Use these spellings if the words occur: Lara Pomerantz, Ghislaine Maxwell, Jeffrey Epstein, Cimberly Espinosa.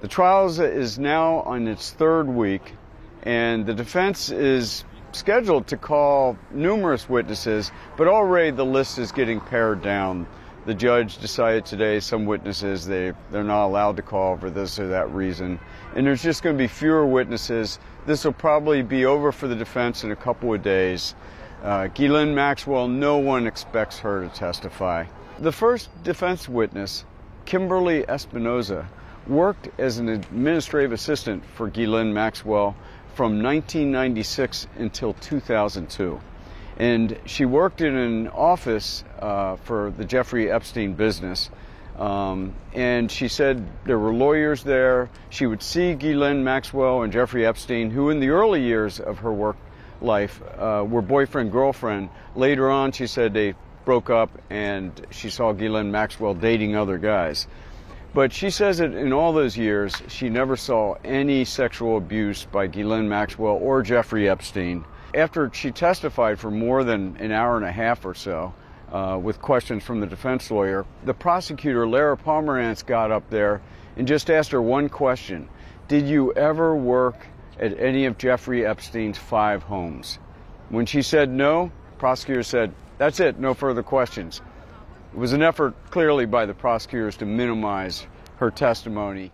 The trial is now on its third week, and the defense is scheduled to call numerous witnesses, but already the list is getting pared down. The judge decided today some witnesses they're not allowed to call for this or that reason, and there's just going to be fewer witnesses. This will probably be over for the defense in a couple of days. Ghislaine Maxwell, no one expects her to testify. The first defense witness, Cimberly Espinosa, worked as an administrative assistant for Ghislaine Maxwell from 1996 until 2002. And she worked in an office for the Jeffrey Epstein business. And she said there were lawyers there. She would see Ghislaine Maxwell and Jeffrey Epstein, who in the early years of her work life were boyfriend-girlfriend. Later on, she said they broke up and she saw Ghislaine Maxwell dating other guys. But she says that in all those years, she never saw any sexual abuse by Ghislaine Maxwell or Jeffrey Epstein. After she testified for more than an hour and a half or so with questions from the defense lawyer, the prosecutor, Lara Pomerantz, got up there and just asked her one question. Did you ever work at any of Jeffrey Epstein's 5 homes? When she said no, the prosecutor said, that's it, no further questions. It was an effort, clearly, by the prosecutors to minimize her testimony.